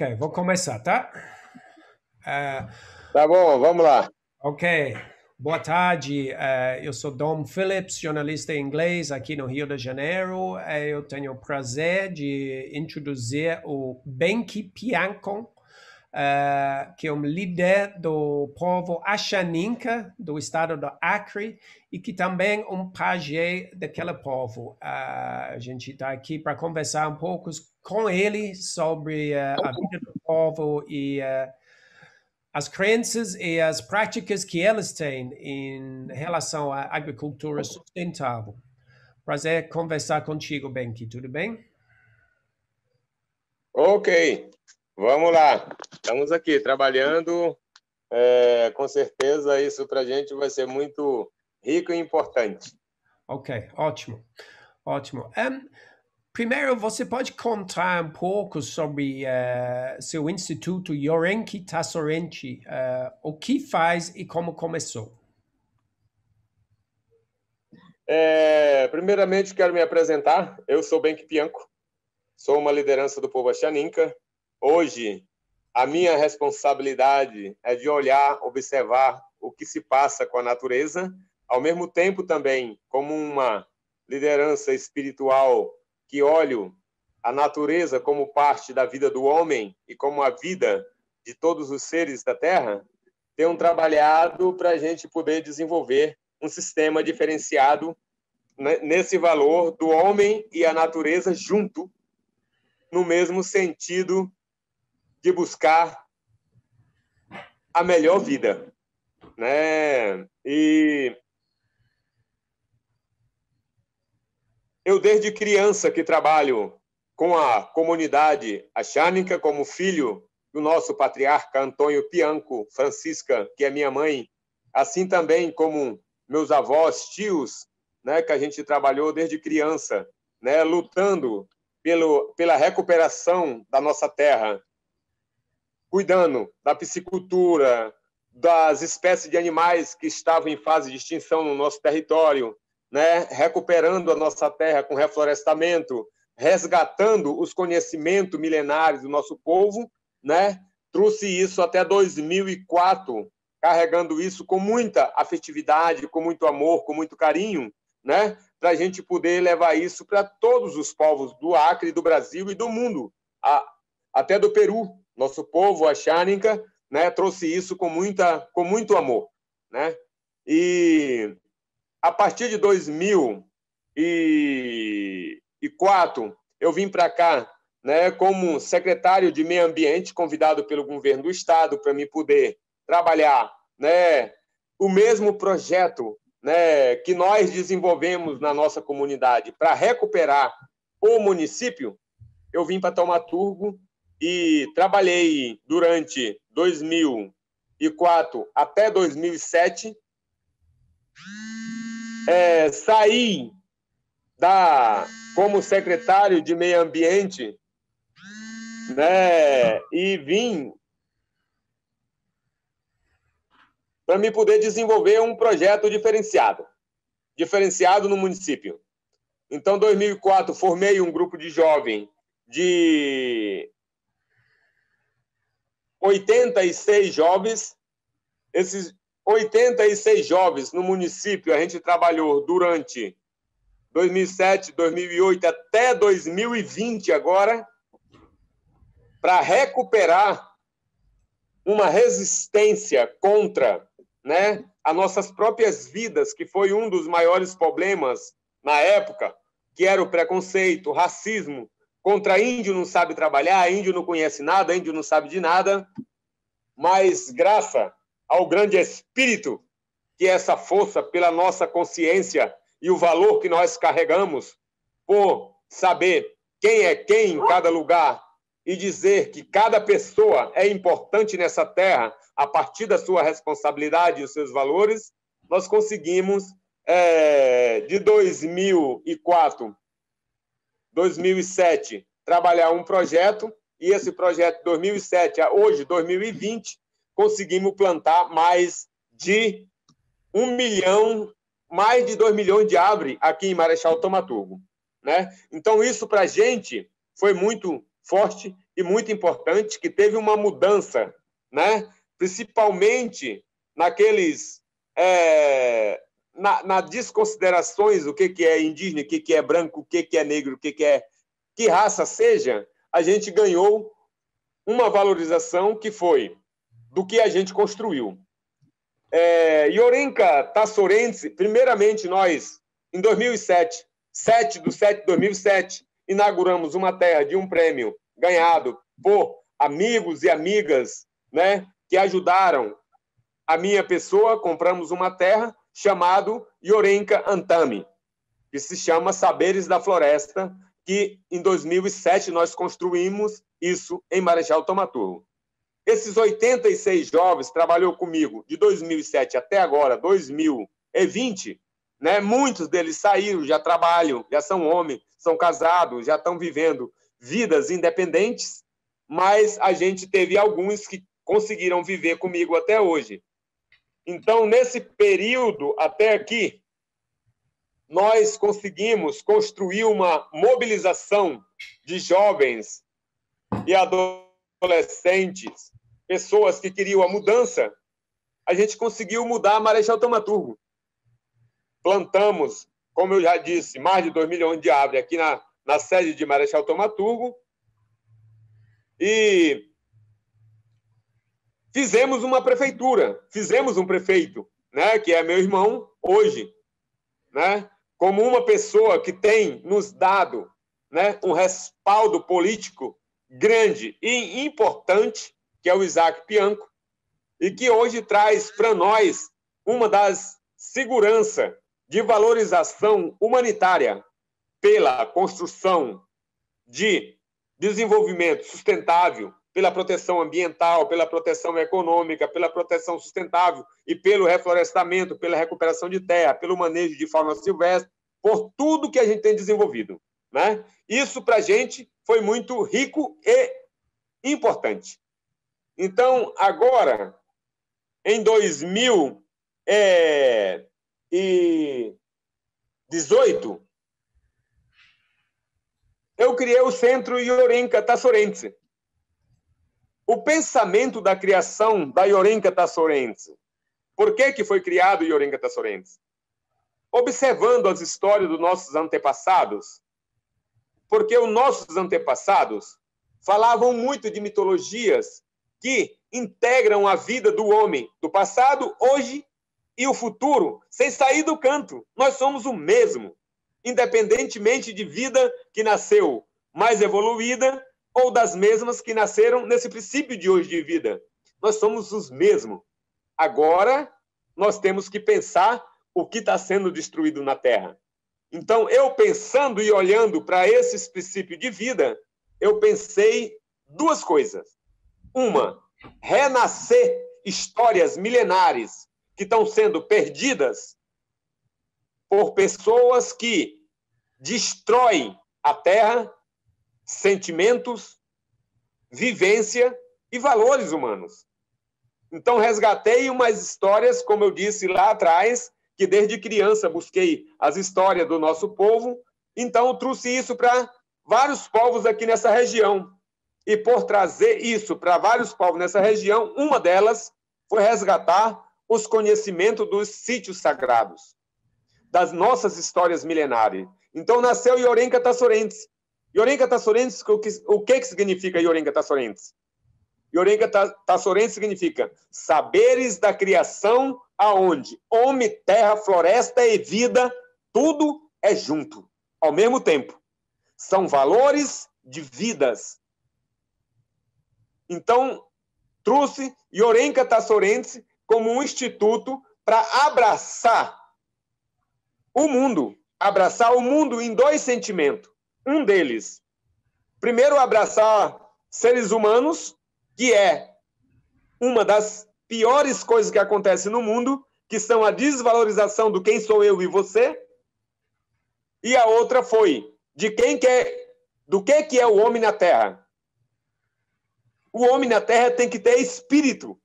Ok, vou começar, tá? Tá bom, vamos lá. Ok, boa tarde. Eu sou Dom Phillips, jornalista em inglês aqui no Rio de Janeiro. Eu tenho o prazer de introduzir o Benki Piyãko, que é um líder do povo Ashaninka, do estado do Acre, e que também é um pajé daquele povo. A gente está aqui para conversar um pouco com ele sobre a vida do povo e as crenças e as práticas que eles têm em relação à agricultura sustentável. Prazer conversar contigo, Benki. Tudo bem? Ok. Vamos lá, estamos aqui trabalhando, com certeza isso para a gente vai ser muito rico e importante. Ok, ótimo, ótimo. Primeiro, você pode contar um pouco sobre seu Instituto Yorenka Tasorente, o que faz e como começou? Primeiramente, quero me apresentar, eu sou Benki Piyãko, sou uma liderança do povo Ashaninka. Hoje, a minha responsabilidade é de olhar, observar o que se passa com a natureza, ao mesmo tempo também como uma liderança espiritual que olho a natureza como parte da vida do homem e como a vida de todos os seres da Terra, tenho trabalhado para a gente poder desenvolver um sistema diferenciado nesse valor do homem e a natureza junto, no mesmo sentido de buscar a melhor vida, né? E eu desde criança que trabalho com a comunidade Ashaninka como filho do nosso patriarca Antônio Piyãko, Francisca, que é minha mãe, assim também como meus avós, tios, né, que a gente trabalhou desde criança, né, lutando pela recuperação da nossa terra, cuidando da piscicultura, das espécies de animais que estavam em fase de extinção no nosso território, né? Recuperando a nossa terra com reflorestamento, resgatando os conhecimentos milenares do nosso povo, né? Trouxe isso até 2004, carregando isso com muita afetividade, com muito amor, com muito carinho, né? Para a gente poder levar isso para todos os povos do Acre, do Brasil e do mundo, até do Peru. Nosso povo, a Xarenka, né, trouxe isso com muito amor, né? E a partir de 2004 eu vim para cá, né, como secretário de meio ambiente, convidado pelo governo do estado para me poder trabalhar, né, o mesmo projeto, né, que nós desenvolvemos na nossa comunidade para recuperar o município. Eu vim para Thaumaturgo e trabalhei durante 2004 até 2007. Saí como secretário de meio ambiente, né, e vim para me poder desenvolver um projeto diferenciado no município. Então, em 2004, formei um grupo de jovens de 86 jovens. Esses 86 jovens no município, a gente trabalhou durante 2007, 2008, até 2020 agora, para recuperar uma resistência contra, né, as nossas próprias vidas, que foi um dos maiores problemas na época, que era o preconceito, o racismo, contra índio não sabe trabalhar, índio não conhece nada, índio não sabe de nada, mas graças ao grande espírito, que é essa força pela nossa consciência e o valor que nós carregamos por saber quem é quem em cada lugar e dizer que cada pessoa é importante nessa terra a partir da sua responsabilidade e os seus valores, nós conseguimos, de 2004 2007, trabalhar um projeto, e esse projeto, 2007 a hoje, 2020, conseguimos plantar mais de 2 milhões de árvores aqui em Marechal Thaumaturgo, né? Então, isso para a gente foi muito forte e muito importante, que teve uma mudança, né? Principalmente naqueles... na desconsiderações, o que é indígena, o que é branco, o que é negro, o que é... que raça seja, a gente ganhou uma valorização que foi do que a gente construiu. Yorenka Tassorentes, primeiramente nós, em 2007, 7/7/2007, inauguramos uma terra de um prêmio ganhado por amigos e amigas, né, que ajudaram a minha pessoa, compramos uma terra chamado Yorenka Ãtame, que se chama Saberes da Floresta, que em 2007 nós construímos isso em Marechal Thaumaturgo. Esses 86 jovens trabalhou comigo de 2007 até agora, 2020, né? Muitos deles saíram, já trabalham, já são homens, são casados, já estão vivendo vidas independentes, mas a gente teve alguns que conseguiram viver comigo até hoje. Então, nesse período até aqui, nós conseguimos construir uma mobilização de jovens e adolescentes, pessoas que queriam a mudança. A gente conseguiu mudar Marechal Thaumaturgo. Plantamos, como eu já disse, mais de 2 milhões de árvores aqui na sede de Marechal Thaumaturgo e fizemos uma prefeitura, fizemos um prefeito, né, que é meu irmão hoje, né, como uma pessoa que tem nos dado, né, um respaldo político grande e importante, que é o Isaac Piyãko, e que hoje traz para nós uma das seguranças de valorização humanitária pela construção de desenvolvimento sustentável, pela proteção ambiental, pela proteção econômica, pela proteção sustentável e pelo reflorestamento, pela recuperação de terra, pelo manejo de fauna silvestre, por tudo que a gente tem desenvolvido, né? Isso, para a gente, foi muito rico e importante. Então, agora, em 2018, eu criei o Centro Yorenka Tasorente. O pensamento da criação da Yorenka Tassorentes. Por que foi criado Yorenka Tassorentes? Observando as histórias dos nossos antepassados, porque os nossos antepassados falavam muito de mitologias que integram a vida do homem, do passado, hoje e o futuro, sem sair do canto. Nós somos o mesmo, independentemente de vida que nasceu mais evoluída, ou das mesmas que nasceram nesse princípio de hoje de vida. Nós somos os mesmos. Agora, nós temos que pensar o que está sendo destruído na Terra. Então, eu pensando e olhando para esses princípios de vida, eu pensei duas coisas. Uma, renascer histórias milenares que estão sendo perdidas por pessoas que destroem a Terra, sentimentos, vivência e valores humanos. Então, resgatei umas histórias, como eu disse lá atrás, que desde criança busquei as histórias do nosso povo, então trouxe isso para vários povos aqui nessa região. E por trazer isso para vários povos nessa região, uma delas foi resgatar os conhecimentos dos sítios sagrados, das nossas histórias milenares. Então, nasceu Yorenka Tassorentes. Yorenka Tassorentes, o que significa Yorenka Tassorentes? Yorenka Tassorentes significa saberes da criação aonde homem, terra, floresta e vida, tudo é junto, ao mesmo tempo. São valores de vidas. Então, trouxe Yorenka Tassorentes como um instituto para abraçar o mundo em dois sentimentos. Um deles, primeiro, abraçar seres humanos, que é uma das piores coisas que acontece no mundo, que são a desvalorização do quem sou eu e você. E a outra foi de quem quer, do que é o homem na Terra. O homem na Terra tem que ter espírito.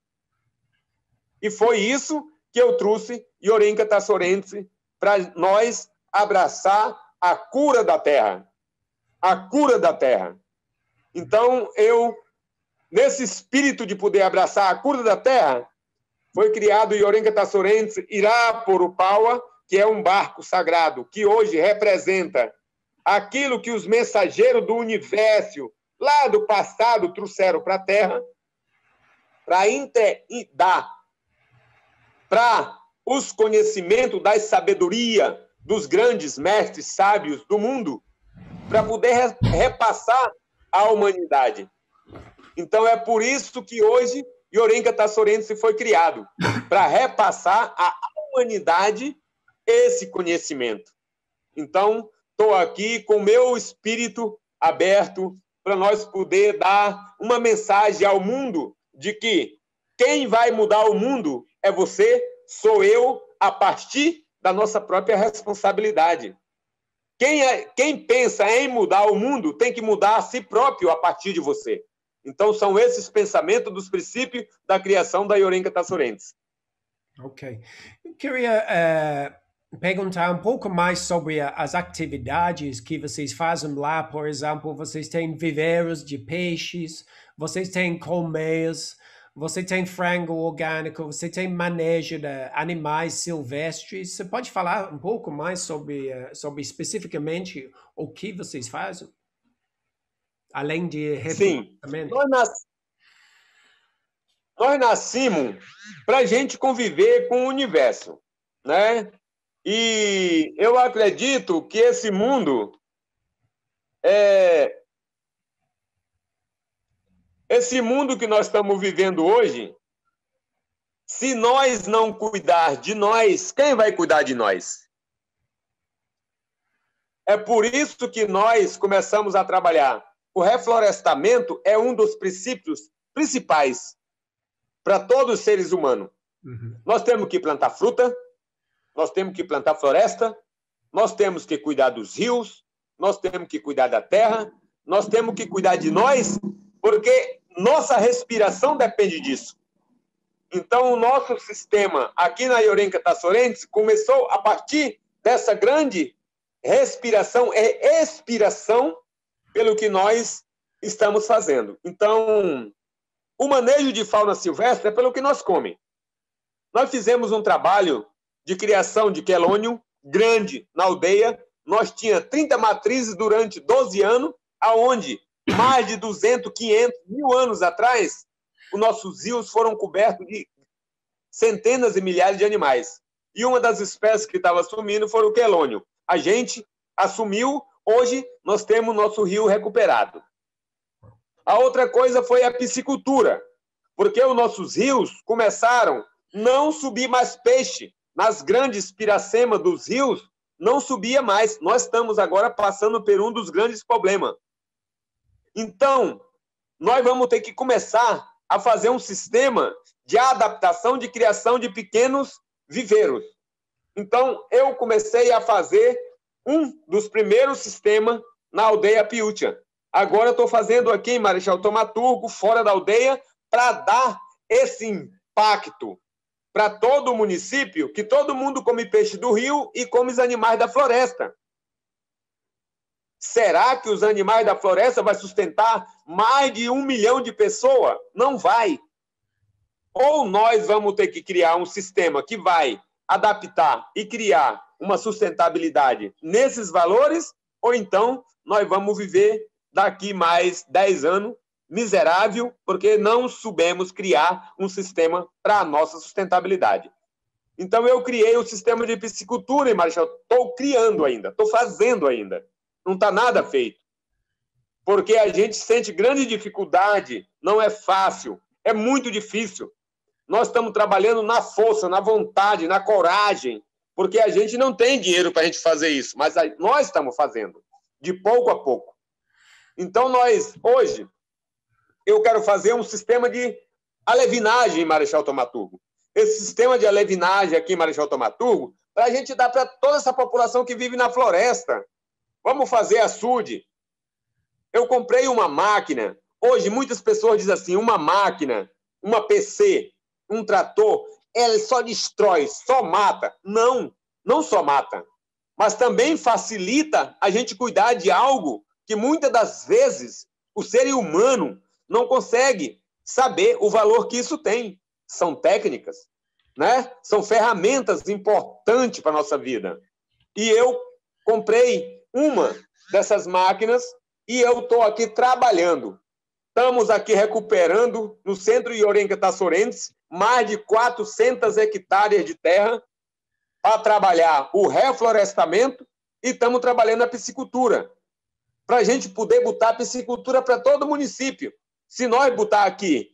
E foi isso que eu trouxe Yorenka Tassorentes para nós abraçar a cura da Terra. A cura da Terra. Então, eu, nesse espírito de poder abraçar a cura da terra, foi criado o Yorenka Tassorentes Irapuru Paua, que é um barco sagrado, que hoje representa aquilo que os mensageiros do universo, lá do passado, trouxeram para a terra, para dar para os conhecimentos das sabedoria dos grandes mestres sábios do mundo, para poder repassar à humanidade. Então, é por isso que hoje Yorenka Tassorentes foi criado, para repassar à humanidade esse conhecimento. Então, estou aqui com o meu espírito aberto para nós poder dar uma mensagem ao mundo de que quem vai mudar o mundo é você, sou eu, a partir da nossa própria responsabilidade. Quem pensa em mudar o mundo tem que mudar a si próprio a partir de você. Então, são esses pensamentos dos princípios da criação da Yorenka Tassorentes. Ok. Eu queria perguntar um pouco mais sobre as atividades que vocês fazem lá. Por exemplo, vocês têm viveiros de peixes, vocês têm colmeias, você tem frango orgânico, você tem manejo de animais silvestres. Você pode falar um pouco mais sobre especificamente o que vocês fazem? Além de... Sim, nós nascimos para a gente conviver com o universo, né? E eu acredito que esse mundo... Esse mundo que nós estamos vivendo hoje, se nós não cuidar de nós, quem vai cuidar de nós? É por isso que nós começamos a trabalhar. O reflorestamento é um dos princípios principais para todos os seres humanos. Uhum. Nós temos que plantar fruta, nós temos que plantar floresta, nós temos que cuidar dos rios, nós temos que cuidar da terra, nós temos que cuidar de nós, porque nossa respiração depende disso. Então, o nosso sistema aqui na Yorenka Tassorentes começou a partir dessa grande respiração e expiração pelo que nós estamos fazendo. Então, o manejo de fauna silvestre é pelo que nós comemos. Nós fizemos um trabalho de criação de quelônio grande na aldeia. Nós tínhamos 30 matrizes durante 12 anos, aonde mais de 200, 500 mil anos atrás, os nossos rios foram cobertos de centenas e milhares de animais. E uma das espécies que estava sumindo foi o quelônio. A gente assumiu, hoje nós temos nosso rio recuperado. A outra coisa foi a piscicultura, porque os nossos rios começaram não subir mais peixe. Nas grandes piracemas dos rios, não subia mais. Nós estamos agora passando por um dos grandes problemas. Então, nós vamos ter que começar a fazer um sistema de adaptação, de criação de pequenos viveiros. Então, eu comecei a fazer um dos primeiros sistemas na aldeia Piútia. Agora, estou fazendo aqui em Marechal Thaumaturgo, fora da aldeia, para dar esse impacto para todo o município, que todo mundo come peixe do rio e come os animais da floresta. Será que os animais da floresta vão sustentar mais de 1 milhão de pessoas? Não vai. Ou nós vamos ter que criar um sistema que vai adaptar e criar uma sustentabilidade nesses valores, ou então nós vamos viver daqui mais 10 anos miserável, porque não soubemos criar um sistema para a nossa sustentabilidade. Então, eu criei um sistema de piscicultura, e Marechal, estou criando ainda, estou fazendo ainda. Não está nada feito, porque a gente sente grande dificuldade, não é fácil, é muito difícil. Nós estamos trabalhando na força, na vontade, na coragem, porque a gente não tem dinheiro para a gente fazer isso, mas nós estamos fazendo, de pouco a pouco. Então, nós, hoje, eu quero fazer um sistema de alevinagem em Marechal Thaumaturgo. Esse sistema de alevinagem aqui em Marechal Thaumaturgo, para a gente dar para toda essa população que vive na floresta. Vamos fazer açude. Eu comprei uma máquina. Hoje, muitas pessoas dizem assim, uma máquina, uma PC, um trator, ela só destrói, só mata. Não, não só mata, mas também facilita a gente cuidar de algo que, muitas das vezes, O ser humano não consegue saber o valor que isso tem. São técnicas, né? São ferramentas importantes para a nossa vida. E eu comprei uma dessas máquinas e eu estou aqui trabalhando. Estamos aqui recuperando, no Centro Yorenka Tassorente, mais de 400 hectares de terra para trabalhar o reflorestamento e estamos trabalhando a piscicultura, para a gente poder botar a piscicultura para todo o município. Se nós botar aqui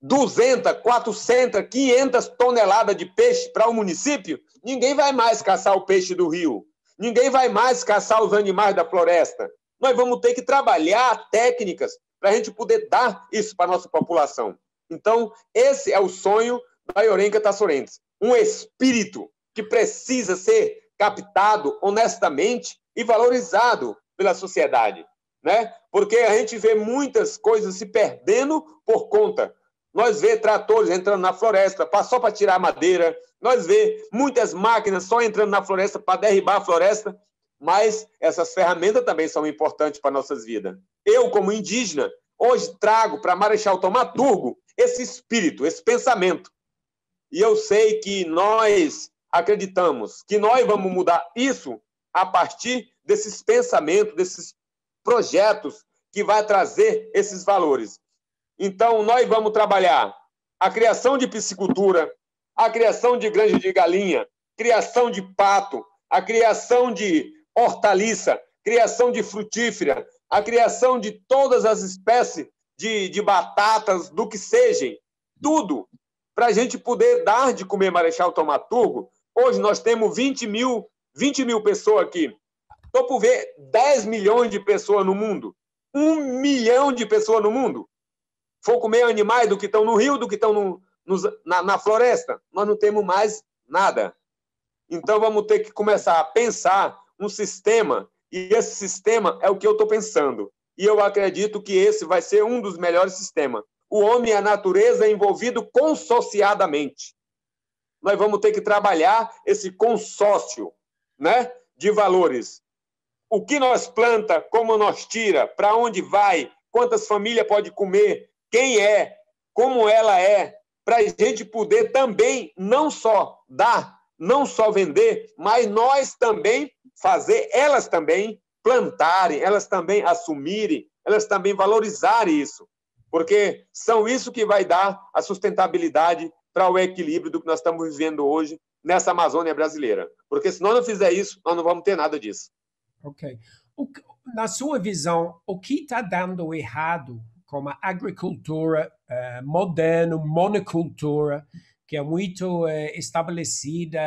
200, 400, 500 toneladas de peixe para o município, ninguém vai mais caçar o peixe do rio, ninguém vai mais caçar os animais da floresta. Nós vamos ter que trabalhar técnicas para a gente poder dar isso para a nossa população. Então, esse é o sonho da Yorenka Tassorentes, um espírito que precisa ser captado honestamente e valorizado pela sociedade, né? Porque a gente vê muitas coisas se perdendo por conta. Nós vê tratores entrando na floresta só para tirar madeira, nós vê muitas máquinas só entrando na floresta para derribar a floresta. Mas essas ferramentas também são importantes para nossas vidas. Eu, como indígena, hoje trago para Marechal Thaumaturgo esse espírito, esse pensamento. E eu sei que nós acreditamos que nós vamos mudar isso a partir desses pensamentos, desses projetos que vai trazer esses valores. Então, nós vamos trabalhar a criação de piscicultura, a criação de granja de galinha, criação de pato, a criação de hortaliça, criação de frutífera, a criação de todas as espécies de batatas, do que sejam, tudo para a gente poder dar de comer Marechal Thaumaturgo. Hoje nós temos 20 mil pessoas aqui. Estou por ver 10 milhões de pessoas no mundo. 1 milhão de pessoas no mundo. For comer animais do que estão no rio, do que estão na floresta. Nós não temos mais nada. Então vamos ter que começar a pensar um sistema, e esse sistema é o que eu estou pensando. E eu acredito que esse vai ser um dos melhores sistemas. O homem e a natureza envolvido consociadamente. Nós vamos ter que trabalhar esse consórcio, né, de valores. O que nós planta, como nós tira, para onde vai, quantas famílias pode comer, quem é, como ela é, para a gente poder também não só dar, não só vender, mas nós também fazer elas também plantarem, elas também assumirem, elas também valorizarem isso, porque são isso que vai dar a sustentabilidade para o equilíbrio do que nós estamos vivendo hoje nessa Amazônia brasileira. Porque se nós não fizer isso, nós não vamos ter nada disso. Ok. Na sua visão, o que está dando errado com a agricultura moderna, monocultura, que é muito estabelecida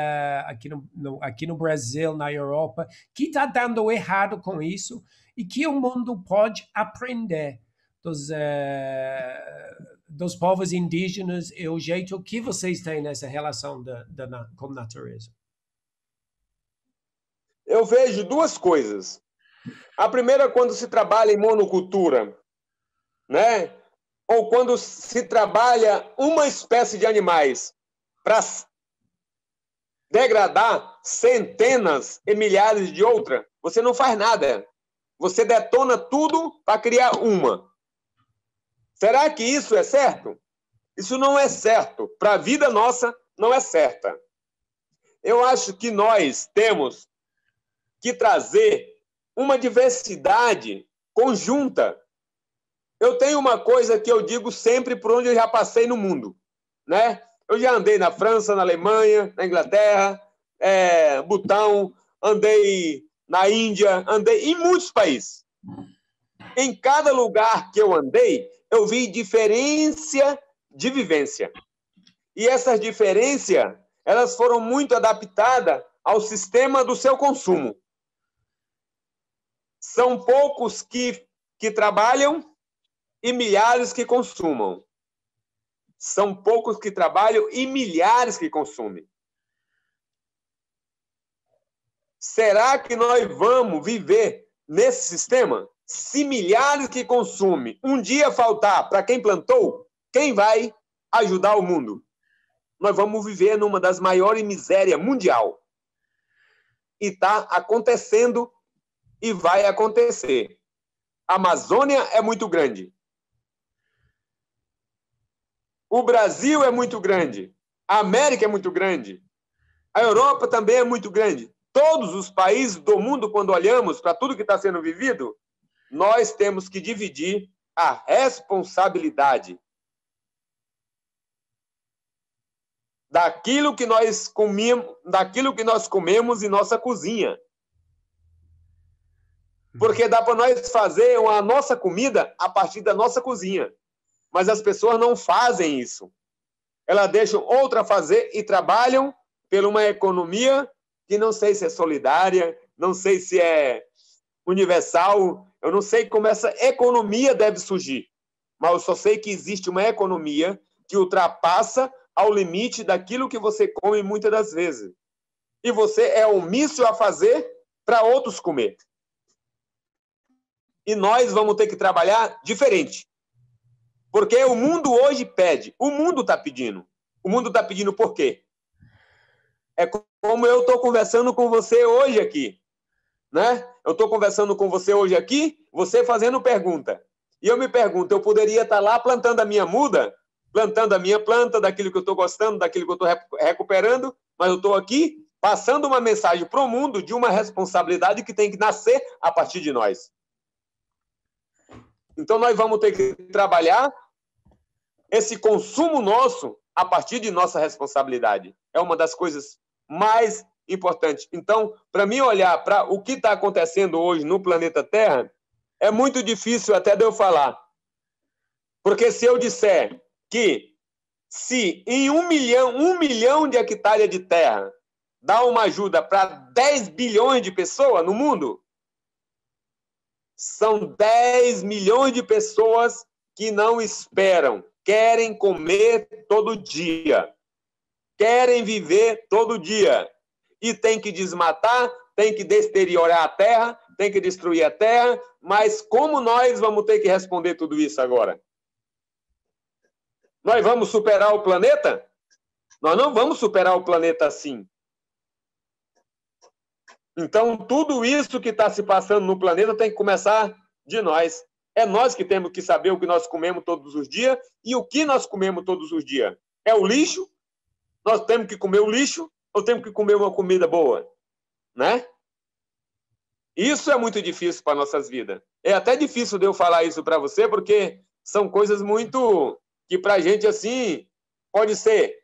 aqui no Brasil, na Europa, que está dando errado com isso e que o mundo pode aprender dos povos indígenas e o jeito que vocês têm nessa relação com a natureza? Eu vejo duas coisas. A primeira, quando se trabalha em monocultura, né? Ou quando se trabalha uma espécie de animais para degradar centenas e milhares de outras, você não faz nada. Você detona tudo para criar uma. Será que isso é certo? Isso não é certo. Para a vida nossa, não é certa. Eu acho que nós temos que trazer uma diversidade conjunta. Eu tenho uma coisa que eu digo sempre por onde eu já passei no mundo, né? Eu já andei na França, na Alemanha, na Inglaterra, Butão, andei na Índia, andei em muitos países. Em cada lugar que eu andei, eu vi diferença de vivência. E essas diferenças, elas foram muito adaptadas ao sistema do seu consumo. São poucos que trabalham e milhares que consumam. São poucos que trabalham e milhares que consumem. Será que nós vamos viver nesse sistema? Se milhares que consumem um dia faltar para quem plantou, quem vai ajudar o mundo? Nós vamos viver numa das maiores misérias mundial. E está acontecendo e vai acontecer. a Amazônia é muito grande. O Brasil é muito grande. A América é muito grande. A Europa também é muito grande. Todos os países do mundo, quando olhamos para tudo que está sendo vivido, nós temos que dividir a responsabilidade daquilo que nós comemos, em nossa cozinha. Porque dá para nós fazer a nossa comida a partir da nossa cozinha. Mas as pessoas não fazem isso. Elas deixam outra fazer e trabalham por uma economia que não sei se é solidária, não sei se é universal, eu não sei como essa economia deve surgir. Mas eu só sei que existe uma economia que ultrapassa ao limite daquilo que você come muitas das vezes. E você é omisso a fazer para outros comer. E nós vamos ter que trabalhar diferente. Porque o mundo hoje pede. O mundo está pedindo. O mundo está pedindo por quê? É como eu estou conversando com você hoje aqui. Né? Eu estou conversando com você hoje aqui, você fazendo pergunta. E eu me pergunto, eu poderia estar lá plantando a minha muda, plantando a minha planta, daquilo que eu estou gostando, daquilo que eu estou recuperando, mas eu estou aqui passando uma mensagem para o mundo de uma responsabilidade que tem que nascer a partir de nós. Então, nós vamos ter que trabalhar esse consumo nosso a partir de nossa responsabilidade. É uma das coisas mais importantes. Então, para mim olhar para o que está acontecendo hoje no planeta Terra, é muito difícil até de eu falar. Porque se eu disser que se em 1 milhão de hectares de terra dá uma ajuda para 10 bilhões de pessoas no mundo, são 10 milhões de pessoas que não esperam, querem comer todo dia, querem viver todo dia. E tem que desmatar, tem que deteriorar a terra, tem que destruir a terra, mas como nós vamos ter que responder tudo isso agora? Nós vamos superar o planeta? Nós não vamos superar o planeta assim. Então, tudo isso que está se passando no planeta tem que começar de nós. É nós que temos que saber o que nós comemos todos os dias e o que nós comemos todos os dias. É o lixo? Nós temos que comer o lixo ou temos que comer uma comida boa? Né? Isso é muito difícil para nossas vidas. É até difícil de eu falar isso para você, porque são coisas muito... que para a gente, assim, pode ser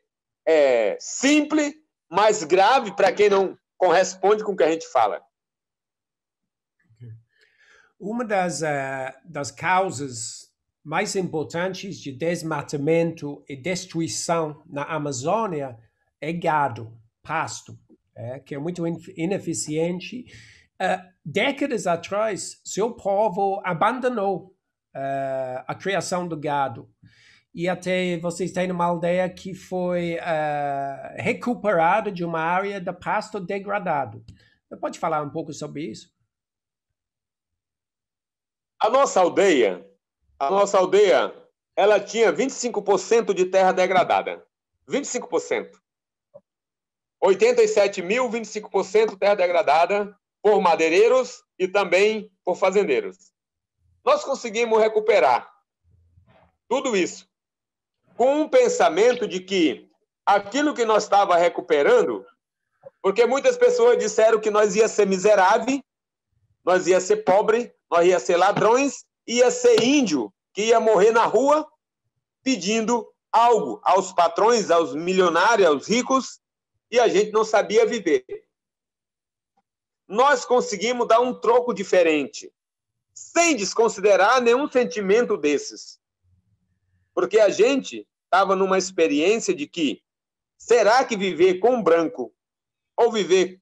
simples, mas grave para quem não... corresponde com o que a gente fala. Uma das causas mais importantes de desmatamento e destruição na Amazônia é gado, pasto, que é muito ineficiente. Décadas atrás, seu povo abandonou a criação do gado. E até vocês têm uma aldeia que foi recuperada de uma área de pasto degradado. Você pode falar um pouco sobre isso? A nossa aldeia, ela tinha 25% de terra degradada. 25%. 87 mil, 25% terra degradada por madeireiros e também por fazendeiros. Nós conseguimos recuperar tudo isso, com um pensamento de que aquilo que nós estávamos recuperando, porque muitas pessoas disseram que nós ia ser miserável, nós ia ser pobre, nós ia ser ladrões, ia ser índio, que ia morrer na rua pedindo algo aos patrões, aos milionários, aos ricos, e a gente não sabia viver. Nós conseguimos dar um troco diferente, sem desconsiderar nenhum sentimento desses. Porque a gente estava numa experiência de que será que viver com branco ou viver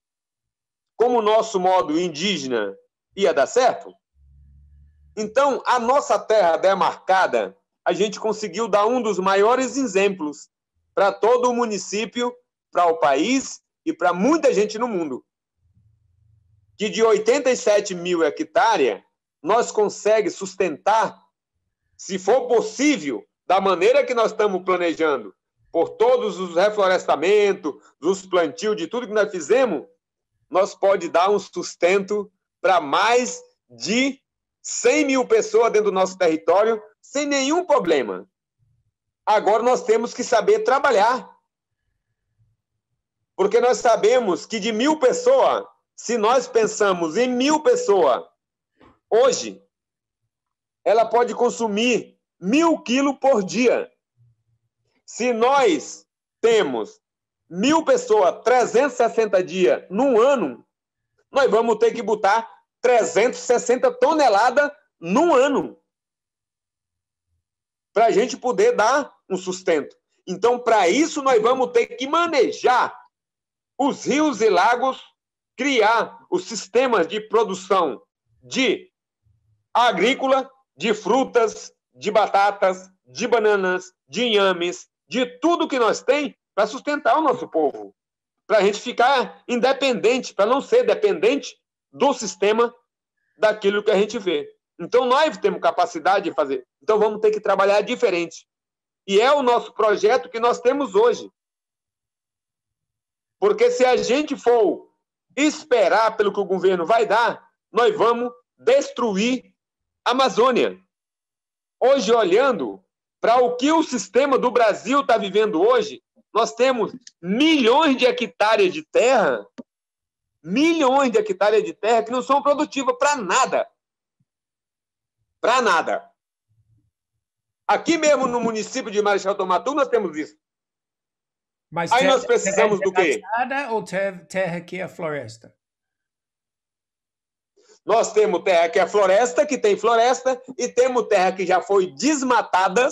como o nosso modo indígena ia dar certo? Então, a nossa terra demarcada, a gente conseguiu dar um dos maiores exemplos para todo o município, para o país e para muita gente no mundo. Que de 87 mil hectares, nós conseguimos sustentar, se for possível, da maneira que nós estamos planejando, por todos os reflorestamentos, os plantios, de tudo que nós fizemos, nós pode dar um sustento para mais de 100.000 pessoas dentro do nosso território, sem nenhum problema. Agora nós temos que saber trabalhar. Porque nós sabemos que de 1.000 pessoas, se nós pensamos em 1.000 pessoas, hoje, ela pode consumir 1.000 quilos por dia. Se nós temos 1.000 pessoas, 360 dias num ano, nós vamos ter que botar 360 toneladas num ano para a gente poder dar um sustento. Então, para isso, nós vamos ter que manejar os rios e lagos, criar os sistemas de produção de agrícola, de frutas, de batatas, de bananas, de inhames, de tudo que nós tem para sustentar o nosso povo, para a gente ficar independente, para não ser dependente do sistema daquilo que a gente vê. Então, nós temos capacidade de fazer. Então, vamos ter que trabalhar diferente. E é o nosso projeto que nós temos hoje. Porque se a gente for esperar pelo que o governo vai dar, nós vamos destruir a Amazônia. Hoje, olhando para o que o sistema do Brasil está vivendo hoje, nós temos milhões de hectares de terra, que não são produtivas para nada. Para nada. Aqui mesmo no município de Marechal Thaumaturgo nós temos isso. Mas aí terra, nós precisamos do quê? Ou terra que é floresta? Nós temos terra que é floresta, que tem floresta, e temos terra que já foi desmatada,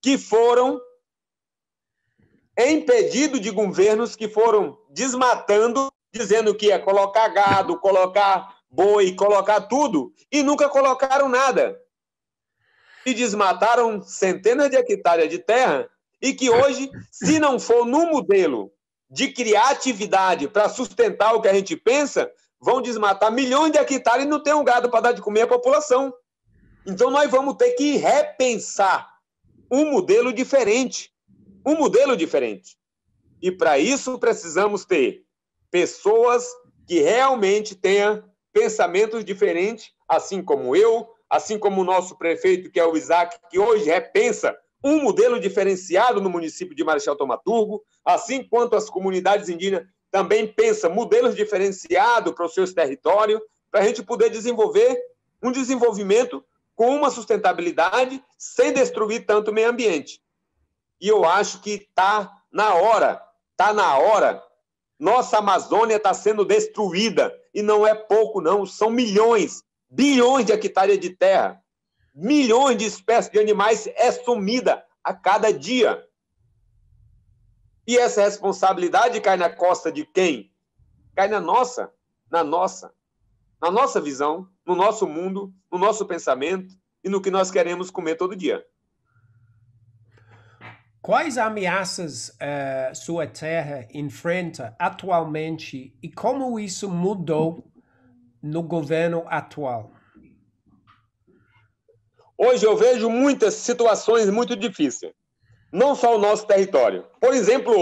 que foram impedido de governos que foram desmatando, dizendo que ia colocar gado, colocar boi, colocar tudo, e nunca colocaram nada. E desmataram centenas de hectares de terra. E que hoje, se não for no modelo de criar atividade para sustentar o que a gente pensa, vão desmatar milhões de hectares e não tem um gado para dar de comer à população. Então, nós vamos ter que repensar um modelo diferente. E, para isso, precisamos ter pessoas que realmente tenham pensamentos diferentes, assim como eu, assim como o nosso prefeito, que é o Isaac, que hoje repensa um modelo diferenciado no município de Marechal Thaumaturgo, assim quanto as comunidades indígenas também pensam modelos diferenciados para os seus territórios, para a gente poder desenvolver um desenvolvimento com uma sustentabilidade sem destruir tanto o meio ambiente. E eu acho que está na hora. Nossa Amazônia está sendo destruída, e não é pouco, não. São milhões, bilhões de hectares de terra. Milhões de espécies de animais é sumida a cada dia. E essa responsabilidade cai na costa de quem? Cai na nossa, visão, no nosso mundo, no nosso pensamento e no que nós queremos comer todo dia. Quais ameaças sua terra enfrenta atualmente e como isso mudou no governo atual? Hoje eu vejo muitas situações muito difíceis, não só o nosso território. Por exemplo,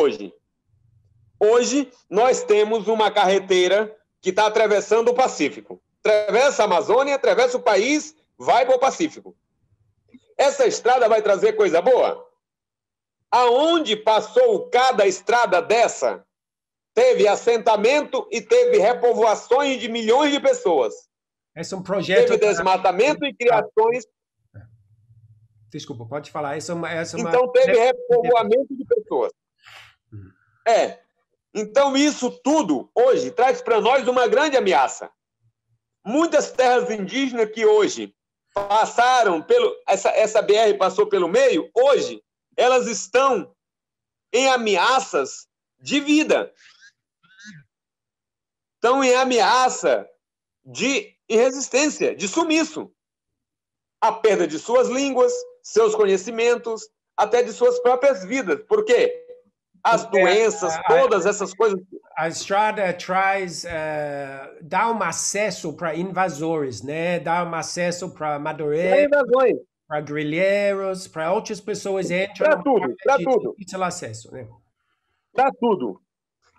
hoje nós temos uma carreteira que está atravessando o Pacífico. Atravessa a Amazônia, atravessa o país, vai para o Pacífico. Essa estrada vai trazer coisa boa? Aonde passou cada estrada dessa, teve assentamento e teve repovoações de milhões de pessoas. Esse é um projeto... Teve desmatamento e criações... Desculpa, pode falar. Então, teve repovoamento de pessoas. Então, isso tudo, hoje, traz para nós uma grande ameaça. Muitas terras indígenas que hoje passaram pelo... Essa BR passou pelo meio, hoje, elas estão em ameaças de vida. Estão em ameaça de resistência, de sumiço. A perda de suas línguas, seus conhecimentos, até de suas próprias vidas. Por quê? As doenças, todas essas coisas... A estrada traz... dá um acesso para invasores, né? Dá um acesso para madeireiros, para grilheiros, para outras pessoas entram... Para tudo. Difícil acesso, né? Para tudo.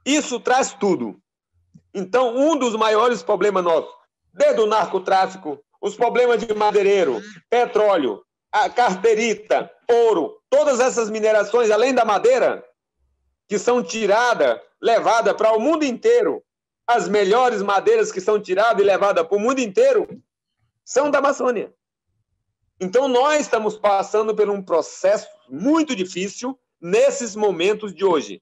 Isso traz tudo. Então, um dos maiores problemas nossos desde o narcotráfico, os problemas de madeireiro, petróleo, a carterita, ouro, todas essas minerações, além da madeira, que são tiradas, levadas para o mundo inteiro, as melhores madeiras que são tiradas e levadas para o mundo inteiro são da Amazônia. Então, nós estamos passando por um processo muito difícil nesses momentos de hoje.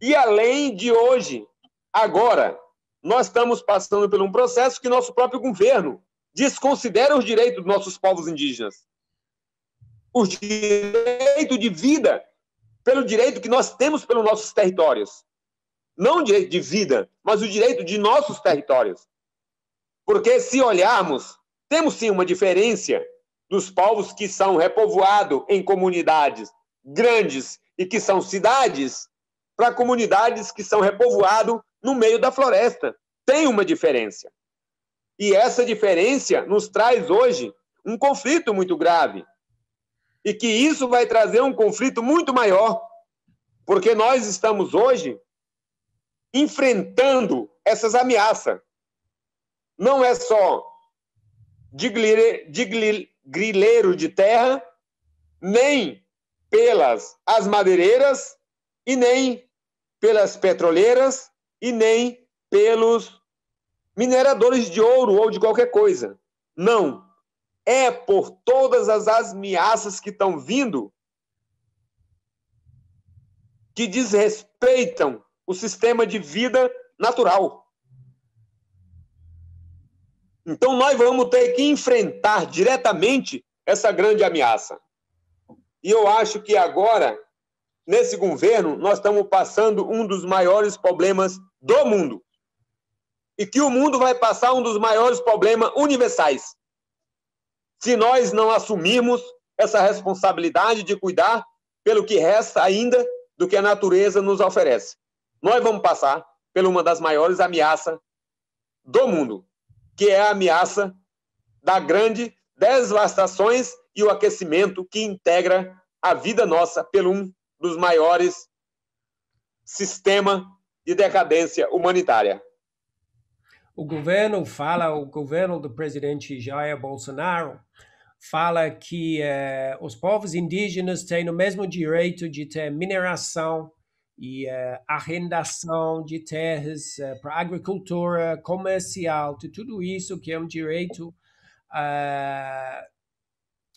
E, além de hoje, agora, nós estamos passando por um processo que nosso próprio governo desconsidera os direitos dos nossos povos indígenas. Os direitos de vida, pelo direito que nós temos pelos nossos territórios. Não o direito de vida, mas o direito de nossos territórios. Porque, se olharmos, temos sim uma diferença dos povos que são repovoados em comunidades grandes e que são cidades para comunidades que são repovoadas no meio da floresta. Tem uma diferença. E essa diferença nos traz hoje um conflito muito grave. E que isso vai trazer um conflito muito maior, porque nós estamos hoje enfrentando essas ameaças. Não é só de grileiro de terra, nem pelas as madeireiras, e nem pelas petroleiras, e nem pelos mineradores de ouro ou de qualquer coisa. Não. É por todas as ameaças que estão vindo que desrespeitam o sistema de vida natural. Então, nós vamos ter que enfrentar diretamente essa grande ameaça. E eu acho que agora, nesse governo, nós estamos passando um dos maiores problemas do mundo. E que o mundo vai passar um dos maiores problemas universais. Se nós não assumirmos essa responsabilidade de cuidar pelo que resta ainda do que a natureza nos oferece. Nós vamos passar por uma das maiores ameaças do mundo, que é a ameaça da grande devastações e o aquecimento que integra a vida nossa por um dos maiores sistemas de decadência humanitária. O governo fala, o governo do presidente Jair Bolsonaro fala que os povos indígenas têm o mesmo direito de ter mineração e arrendação de terras para agricultura, comercial, de tudo isso que é um direito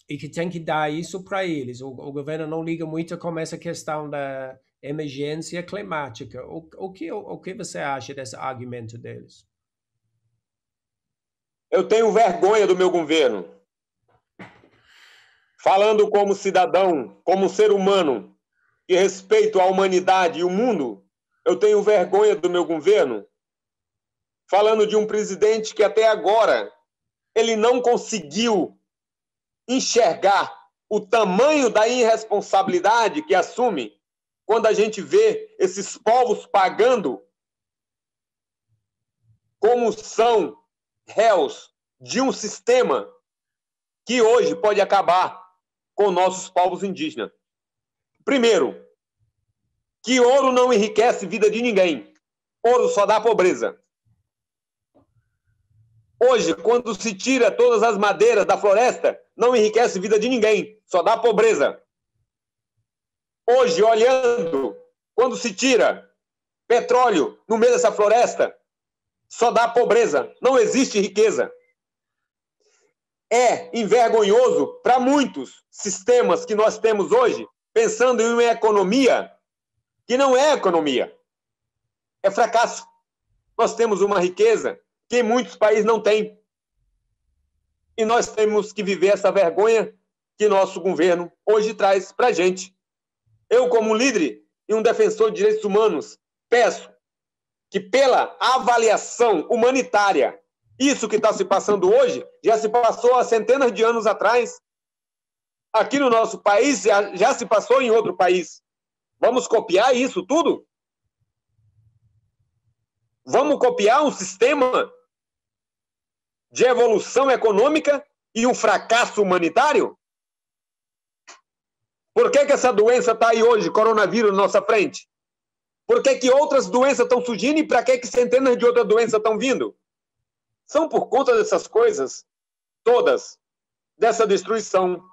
e que tem que dar isso para eles. O governo não liga muito com essa questão da emergência climática. O que você acha desse argumento deles? Eu tenho vergonha do meu governo. Falando como cidadão, como ser humano, que respeito a humanidade e o mundo, eu tenho vergonha do meu governo. Falando de um presidente que até agora ele não conseguiu enxergar o tamanho da irresponsabilidade que assume quando a gente vê esses povos pagando como são réus de um sistema que hoje pode acabar com nossos povos indígenas. Primeiro, que ouro não enriquece a vida de ninguém. Ouro só dá pobreza. Hoje, quando se tira todas as madeiras da floresta, não enriquece a vida de ninguém, só dá pobreza. Hoje, olhando, quando se tira petróleo no meio dessa floresta, só dá pobreza, não existe riqueza. É envergonhoso para muitos sistemas que nós temos hoje, pensando em uma economia que não é economia, é fracasso. Nós temos uma riqueza que muitos países não têm. E nós temos que viver essa vergonha que nosso governo hoje traz para a gente. Eu, como líder e um defensor de direitos humanos, peço que pela avaliação humanitária, isso que está se passando hoje, já se passou há centenas de anos atrás. Aqui no nosso país, já se passou em outro país. Vamos copiar isso tudo? Vamos copiar um sistema de evolução econômica e um fracasso humanitário? Por que essa doença está aí hoje, coronavírus, na nossa frente? Por que outras doenças estão surgindo e para que centenas de outras doenças estão vindo? São por conta dessas coisas todas, dessa destruição.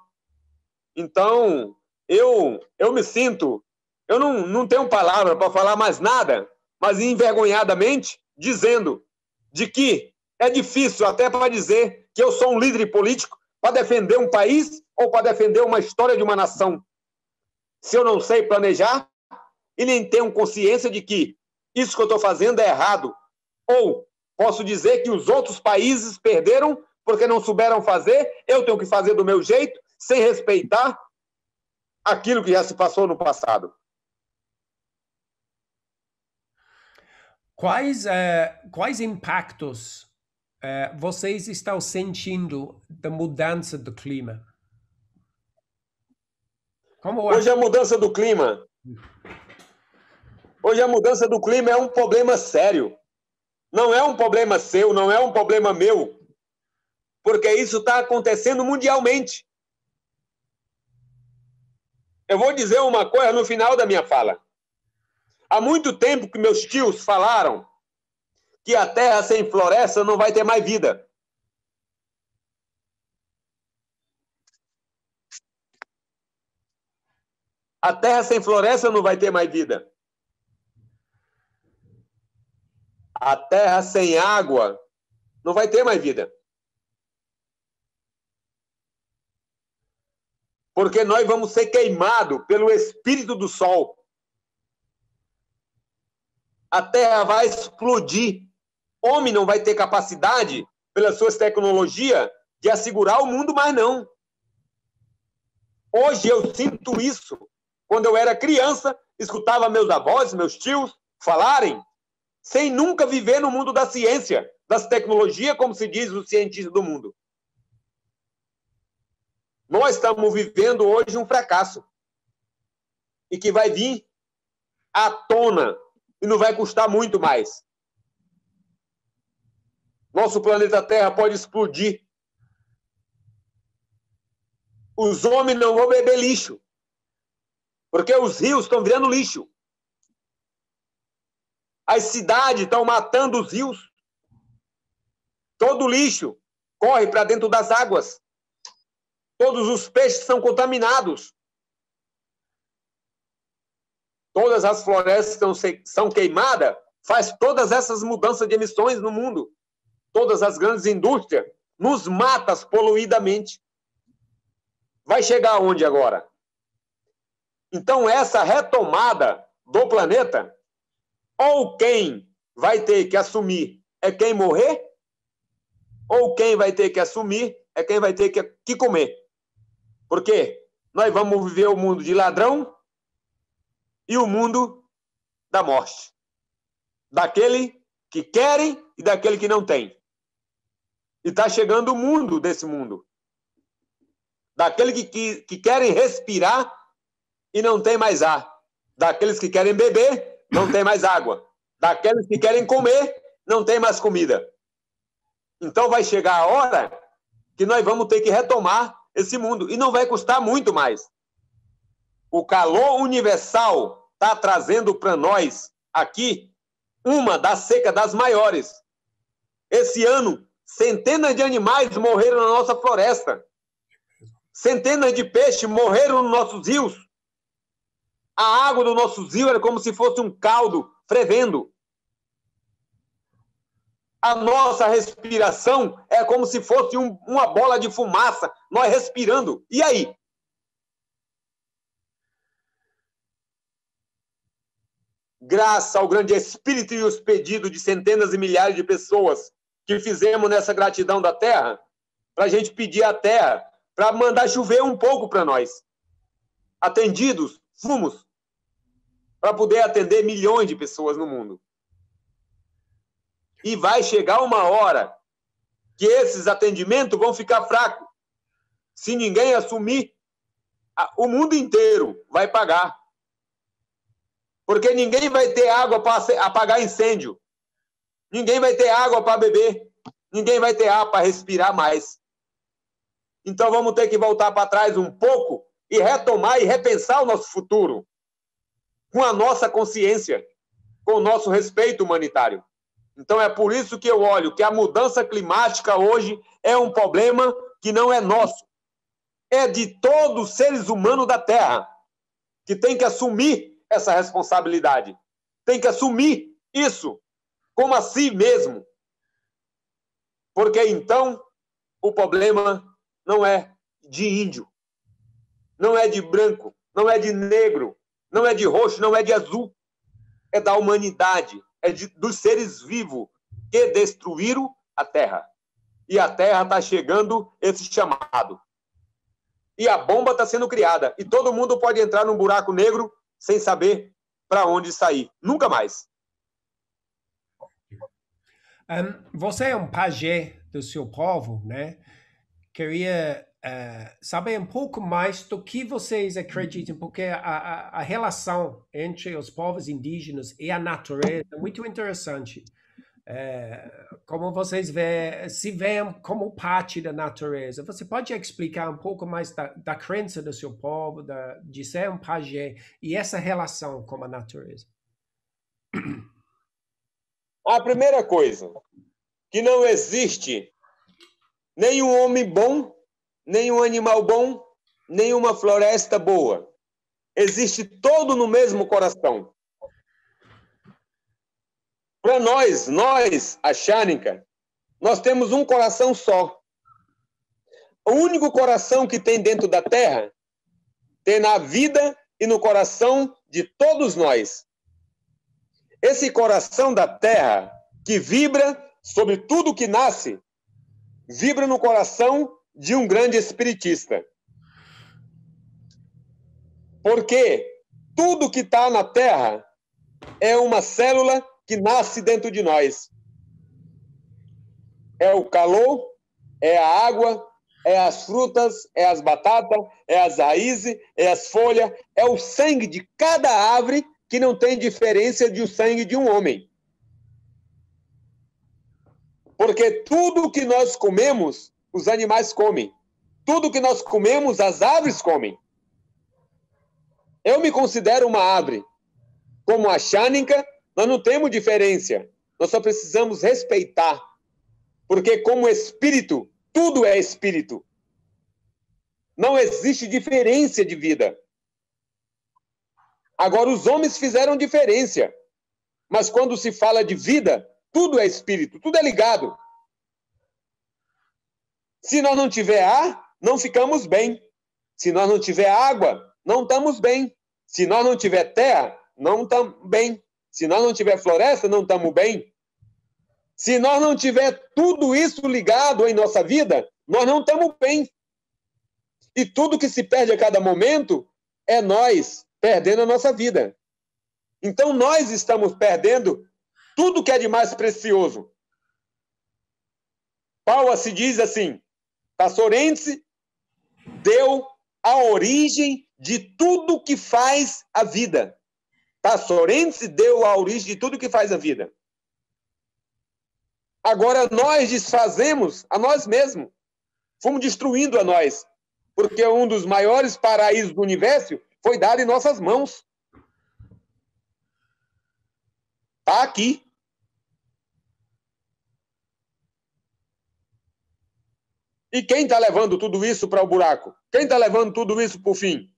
Então, eu me sinto, eu não tenho palavra para falar mais nada, mas envergonhadamente dizendo de que é difícil até para dizer que eu sou um líder político para defender um país ou para defender uma história de uma nação. Se eu não sei planejar e nem tenho consciência de que isso que eu estou fazendo é errado, ou posso dizer que os outros países perderam porque não souberam fazer, eu tenho que fazer do meu jeito, sem respeitar aquilo que já se passou no passado. Quais impactos vocês estão sentindo da mudança do clima? Hoje a mudança do clima é um problema sério. Não é um problema seu, não é um problema meu, porque isso está acontecendo mundialmente. Eu vou dizer uma coisa no final da minha fala. Há muito tempo que meus tios falaram que a terra sem floresta não vai ter mais vida. A terra sem floresta não vai ter mais vida. A terra sem água não vai ter mais vida. Porque nós vamos ser queimados pelo espírito do sol. A terra vai explodir. Homem não vai ter capacidade, pelas suas tecnologias, de assegurar o mundo mais não. Hoje eu sinto isso. Quando eu era criança, escutava meus avós, meus tios falarem, sem nunca viver no mundo da ciência, das tecnologias, como se diz os cientistas do mundo. Nós estamos vivendo hoje um fracasso e que vai vir à tona e não vai custar muito mais. Nosso planeta Terra pode explodir. Os homens não vão beber lixo, porque os rios estão virando lixo. As cidades estão matando os rios. Todo lixo corre para dentro das águas. Todos os peixes são contaminados. Todas as florestas são queimadas, faz todas essas mudanças de emissões no mundo. Todas as grandes indústrias nos matam poluidamente. Vai chegar aonde agora? Então, essa retomada do planeta, ou quem vai ter que assumir é quem morrer, ou quem vai ter que assumir é quem vai ter que comer. Porque nós vamos viver o mundo de ladrão e o mundo da morte. Daquele que querem e daquele que não tem. E está chegando o mundo desse mundo. Daquele que querem respirar e não tem mais ar. Daqueles que querem beber, não tem mais água. Daqueles que querem comer, não tem mais comida. Então vai chegar a hora que nós vamos ter que retomar esse mundo. E não vai custar muito mais. O calor universal está trazendo para nós, aqui, uma das secas das maiores. Esse ano, centenas de animais morreram na nossa floresta. Centenas de peixes morreram nos nossos rios. A água dos nossos rios era como se fosse um caldo fervendo. A nossa respiração é como se fosse uma bola de fumaça, nós respirando. E aí? Graças ao grande espírito e os pedidos de centenas e milhares de pessoas que fizemos nessa gratidão da terra, para a gente pedir à terra, para mandar chover um pouco para nós. Atendidos, fomos, para poder atender milhões de pessoas no mundo. E vai chegar uma hora que esses atendimentos vão ficar fracos. Se ninguém assumir, o mundo inteiro vai pagar. Porque ninguém vai ter água para apagar incêndio. Ninguém vai ter água para beber. Ninguém vai ter ar para respirar mais. Então vamos ter que voltar para trás um pouco e retomar e repensar o nosso futuro. Com a nossa consciência. Com o nosso respeito humanitário. Então é por isso que eu olho que a mudança climática hoje é um problema que não é nosso, é de todos os seres humanos da Terra, que tem que assumir essa responsabilidade, tem que assumir isso como a si mesmo, porque então o problema não é de índio, não é de branco, não é de negro, não é de roxo, não é de azul, é da humanidade, é dos seres vivos que destruíram a Terra. E a Terra está chegando esse chamado. E a bomba está sendo criada. E todo mundo pode entrar num buraco negro sem saber para onde sair. Nunca mais. Você é um pajé do seu povo, né? Queria saber um pouco mais do que vocês acreditam, porque a relação entre os povos indígenas e a natureza é muito interessante. Como vocês se veem como parte da natureza. Você pode explicar um pouco mais da crença do seu povo, de ser um pajé e essa relação com a natureza? A primeira coisa, que não existe nenhum homem bom, nenhum animal bom, nenhuma floresta boa. Existe todo no mesmo coração. Para nós, a Xarenka, nós temos um coração só. O único coração que tem dentro da terra tem na vida e no coração de todos nós. Esse coração da terra que vibra sobre tudo que nasce, vibra no coração de um grande espiritista. Porque tudo que está na terra é uma célula que nasce dentro de nós. É o calor, é a água, é as frutas, é as batatas, é as raízes, é as folhas, é o sangue de cada árvore que não tem diferença de o sangue de um homem. Porque tudo que nós comemos, os animais comem. Tudo que nós comemos, as árvores comem. Eu me considero uma árvore. Como a Xarenka, nós não temos diferença, nós só precisamos respeitar, porque como espírito, tudo é espírito. Não existe diferença de vida. Agora, os homens fizeram diferença, mas quando se fala de vida, tudo é espírito, tudo é ligado. Se nós não tiver ar, não ficamos bem. Se nós não tiver água, não estamos bem. Se nós não tiver terra, não estamos bem. Se nós não tiver floresta, não estamos bem. Se nós não tiver tudo isso ligado em nossa vida, nós não estamos bem. E tudo que se perde a cada momento é nós perdendo a nossa vida. Então, nós estamos perdendo tudo que é de mais precioso. Paua se diz assim, Tassorentes deu a origem de tudo que faz a vida. Tassorentes deu a origem de tudo que faz a vida. Agora nós desfazemos a nós mesmos. Fomos destruindo a nós. Porque um dos maiores paraísos do universo foi dado em nossas mãos. Está aqui. E quem está levando tudo isso para o buraco? Quem está levando tudo isso para o fim?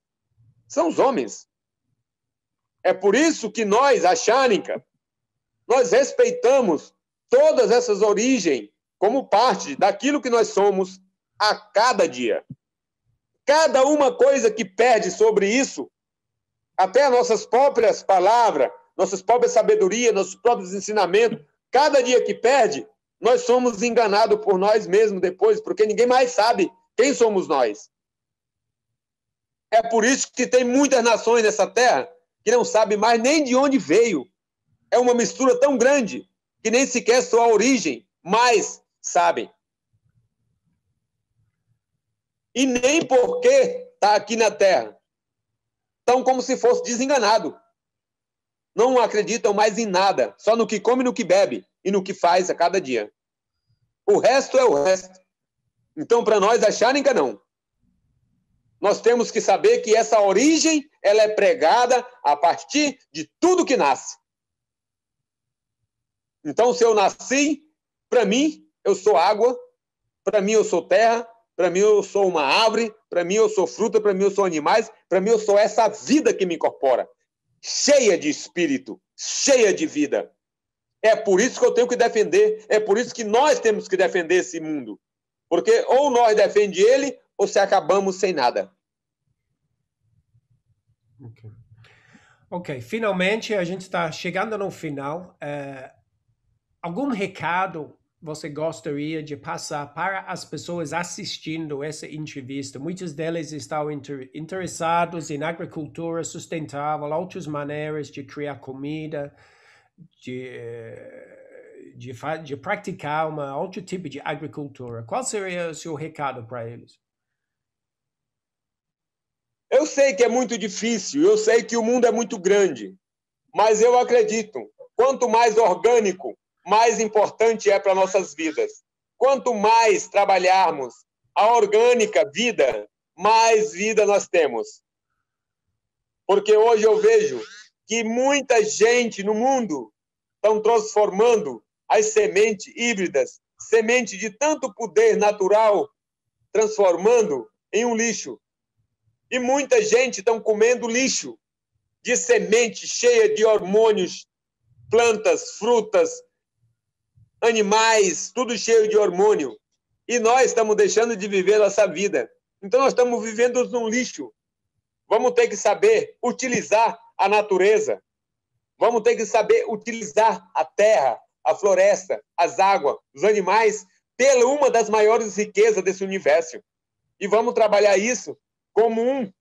São os homens. É por isso que nós, a Xarenka, nós respeitamos todas essas origens como parte daquilo que nós somos a cada dia. Cada uma coisa que perde sobre isso, até nossas próprias palavras, nossas próprias sabedorias, nossos próprios ensinamentos, cada dia que perde, nós somos enganados por nós mesmos depois, porque ninguém mais sabe quem somos nós. É por isso que tem muitas nações nessa terra que não sabe mais nem de onde veio. É uma mistura tão grande que nem sequer sua origem, mas sabem. E nem porque está aqui na Terra. Estão como se fosse desenganado. Não acreditam mais em nada, só no que come, no que bebe e no que faz a cada dia. O resto é o resto. Então, para nós, a Xarenka não. Nós temos que saber que essa origem ela é pregada a partir de tudo que nasce. Então, se eu nasci, para mim, eu sou água, para mim, eu sou terra, para mim, eu sou uma árvore, para mim, eu sou fruta, para mim, eu sou animais, para mim, eu sou essa vida que me incorpora, cheia de espírito, cheia de vida. É por isso que eu tenho que defender, é por isso que nós temos que defender esse mundo. Porque ou nós defendemos ele, ou se acabamos sem nada. Ok. Ok, finalmente a gente está chegando no final. Algum recado você gostaria de passar para as pessoas assistindo essa entrevista? Muitos deles estão interessados em agricultura sustentável, outras maneiras de criar comida, de praticar uma outro tipo de agricultura. Qual seria o seu recado para eles? Eu sei que é muito difícil, eu sei que o mundo é muito grande, mas eu acredito, quanto mais orgânico, mais importante é para nossas vidas. Quanto mais trabalharmos a orgânica vida, mais vida nós temos. Porque hoje eu vejo que muita gente no mundo estão transformando as sementes híbridas, semente de tanto poder natural, transformando em um lixo. E muita gente estão comendo lixo de semente cheia de hormônios, plantas, frutas, animais, tudo cheio de hormônio. E nós estamos deixando de viver nossa vida. Então, nós estamos vivendo num lixo. Vamos ter que saber utilizar a natureza. Vamos ter que saber utilizar a terra, a floresta, as águas, os animais, pela uma das maiores riquezas desse universo. E vamos trabalhar isso como um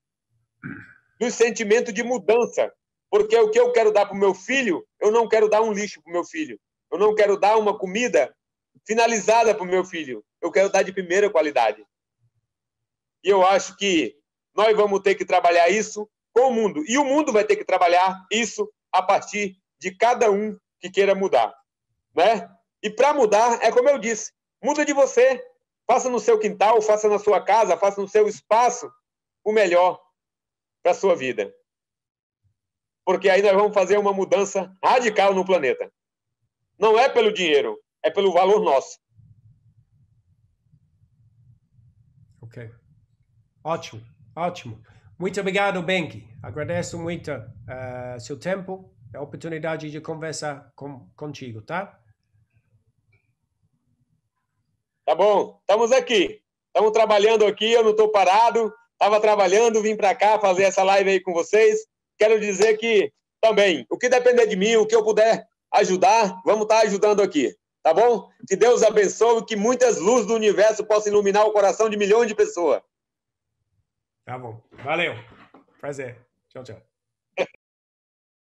dos sentimentos de mudança. Porque o que eu quero dar para o meu filho, eu não quero dar um lixo para o meu filho. Eu não quero dar uma comida finalizada para o meu filho. Eu quero dar de primeira qualidade. E eu acho que nós vamos ter que trabalhar isso com o mundo. E o mundo vai ter que trabalhar isso a partir de cada um que queira mudar, né? E para mudar, é como eu disse, muda de você. Faça no seu quintal, faça na sua casa, faça no seu espaço o melhor para a sua vida. Porque aí nós vamos fazer uma mudança radical no planeta. Não é pelo dinheiro, é pelo valor nosso. Ok. Ótimo, ótimo. Muito obrigado, Benki. Agradeço muito seu tempo, a oportunidade de conversar contigo, tá? Tá bom, estamos aqui. Estamos trabalhando aqui, eu não estou parado. Estava trabalhando, vim para cá fazer essa live aí com vocês. Quero dizer que também, o que depender de mim, o que eu puder ajudar, vamos estar ajudando aqui, tá bom? Que Deus abençoe, que muitas luzes do universo possam iluminar o coração de milhões de pessoas. Tá bom, valeu, prazer, tchau, tchau.